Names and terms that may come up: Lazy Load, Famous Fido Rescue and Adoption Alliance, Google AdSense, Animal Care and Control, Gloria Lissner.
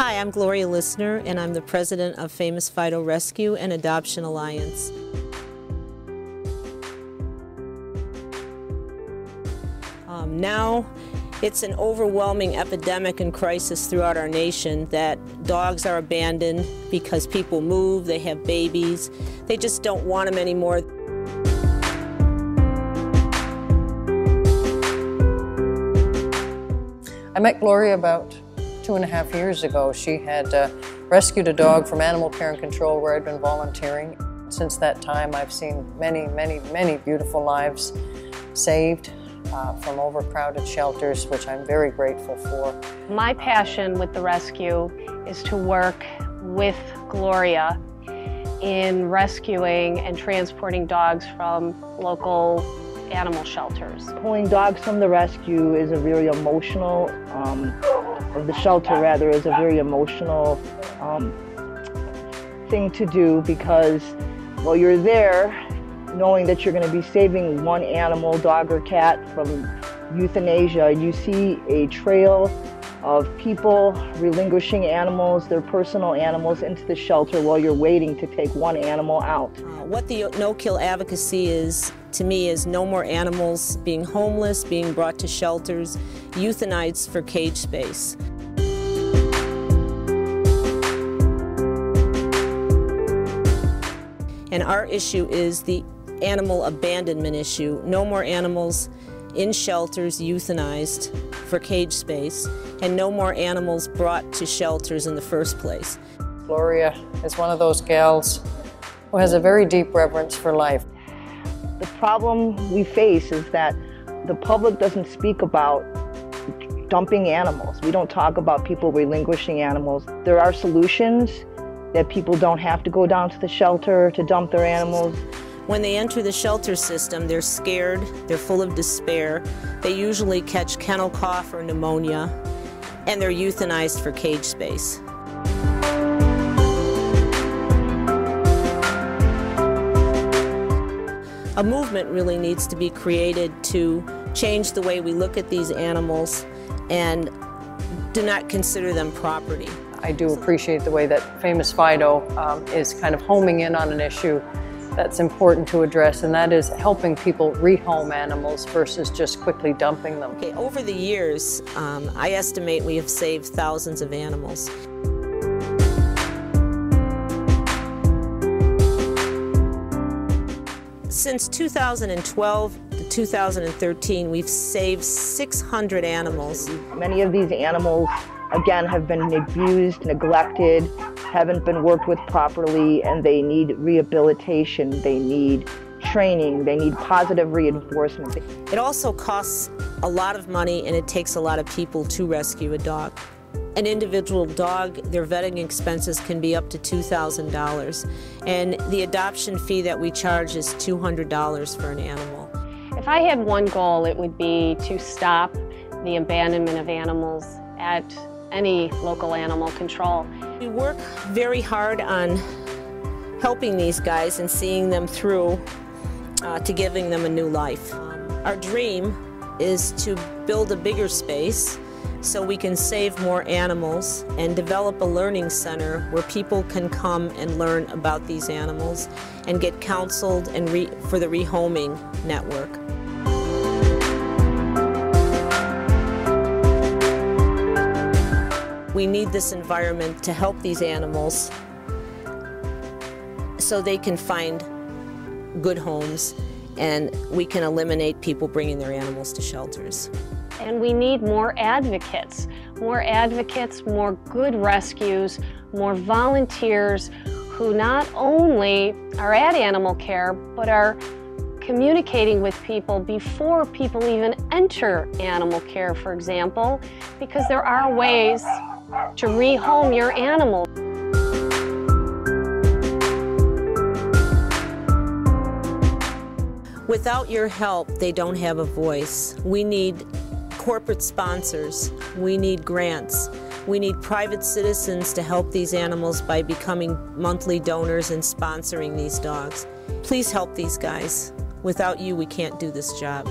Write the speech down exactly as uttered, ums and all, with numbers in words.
Hi, I'm Gloria Lissner, and I'm the president of Famous Fido Rescue and Adoption Alliance. Um, now, it's an overwhelming epidemic and crisis throughout our nation that dogs are abandoned because people move, they have babies, they just don't want them anymore. I met Gloria about two and a half years ago. She had uh, rescued a dog from Animal Care and Control where I'd been volunteering. Since that time, I've seen many, many, many beautiful lives saved uh, from overcrowded shelters, which I'm very grateful for. My passion with the rescue is to work with Gloria in rescuing and transporting dogs from local animal shelters. Pulling dogs from the rescue is a very emotional, um, or the shelter rather, is a very emotional um, thing to do because, well, you're there knowing that you're going to be saving one animal, dog or cat, from euthanasia. You see a trail of people relinquishing animals, their personal animals, into the shelter while you're waiting to take one animal out. Uh, what the no-kill advocacy is, to me, is no more animals being homeless, being brought to shelters, euthanized for cage space. And our issue is the animal abandonment issue. No more animals in shelters euthanized for cage space, and no more animals brought to shelters in the first place. Gloria is one of those gals who has a very deep reverence for life. The problem we face is that the public doesn't speak about dumping animals. We don't talk about people relinquishing animals. There are solutions that people don't have to go down to the shelter to dump their animals. When they enter the shelter system, they're scared, they're full of despair, they usually catch kennel cough or pneumonia, and they're euthanized for cage space. A movement really needs to be created to change the way we look at these animals and do not consider them property. I do appreciate the way that Famous Fido um, is kind of homing in on an issue that's important to address, and that is helping people rehome animals versus just quickly dumping them. Okay, over the years, um, I estimate we have saved thousands of animals. Since two thousand twelve to two thousand thirteen, we've saved six hundred animals. Many of these animals, again, have been abused, neglected, haven't been worked with properly, and they need rehabilitation, they need training, they need positive reinforcement. It also costs a lot of money, and it takes a lot of people to rescue a dog. An individual dog, their vetting expenses can be up to two thousand dollars, and the adoption fee that we charge is two hundred dollars for an animal. If I had one goal, it would be to stop the abandonment of animals at any local animal control. We work very hard on helping these guys and seeing them through uh, to giving them a new life. Our dream is to build a bigger space so we can save more animals and develop a learning center where people can come and learn about these animals and get counseled and re for the rehoming network. We need this environment to help these animals so they can find good homes, and we can eliminate people bringing their animals to shelters. And we need more advocates, more advocates, more good rescues, more volunteers who not only are at animal care, but are communicating with people before people even enter animal care, for example, because there are ways to rehome your animal. Without your help, they don't have a voice. We need corporate sponsors, we need grants, we need private citizens to help these animals by becoming monthly donors and sponsoring these dogs. Please help these guys. Without you, we can't do this job.